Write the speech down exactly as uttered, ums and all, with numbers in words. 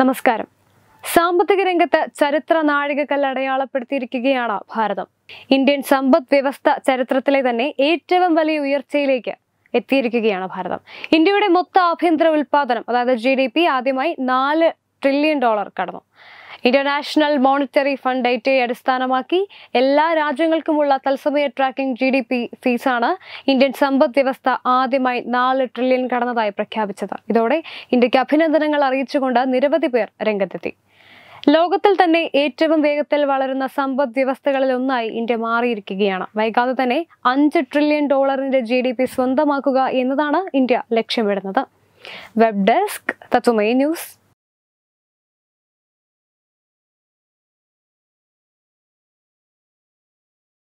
നമസ്കാരം. സാമ്പത്തിക രംഗത്തെ ചരിത്ര നാഴികക്കല്ല് അടയാളപ്പെടുത്തിയിരിക്കുകയാണ് ഭാരതം. ഇന്ത്യൻ സമ്പദ് വ്യവസ്ഥ ചരിത്രത്തിലെ തന്നെ ഏറ്റവും വലിയ ഉയർച്ചയിലേക്ക് എത്തിയിരിക്കുകയാണ് ഭാരതം. ഇന്ത്യയുടെ മൊത്ത ആഭ്യന്തര ഉൽപാദനം അതായത് ജി ഡി പി ആദ്യമായി നാല് ട്രില്യൺ ഡോളർ കടന്നു. ഇന്റർനാഷണൽ മോണിറ്ററി ഫണ്ട് ഡേറ്റയെ അടിസ്ഥാനമാക്കി എല്ലാ രാജ്യങ്ങൾക്കുമുള്ള തത്സമയ ട്രാക്കിംഗ് ജി ഡി പി ഫീസാണ് ഇന്ത്യൻ സമ്പദ് വ്യവസ്ഥ ആദ്യമായി നാല് ട്രില്യൺ കടന്നതായി പ്രഖ്യാപിച്ചത്. ഇതോടെ ഇന്ത്യക്ക് അഭിനന്ദനങ്ങൾ അറിയിച്ചുകൊണ്ട് നിരവധി പേർ രംഗത്തെത്തി. ലോകത്തിൽ തന്നെ ഏറ്റവും വേഗത്തിൽ വളരുന്ന സമ്പദ് വ്യവസ്ഥകളിൽ ഒന്നായി ഇന്ത്യ മാറിയിരിക്കുകയാണ്. വൈകാതെ തന്നെ അഞ്ച് ട്രില്യൺ ഡോളറിന്റെ ജി ഡി പി സ്വന്തമാക്കുക എന്നതാണ് ഇന്ത്യ ലക്ഷ്യമിടുന്നത്. വെബ് ഡെസ്ക് തത്വമേ ന്യൂസ്.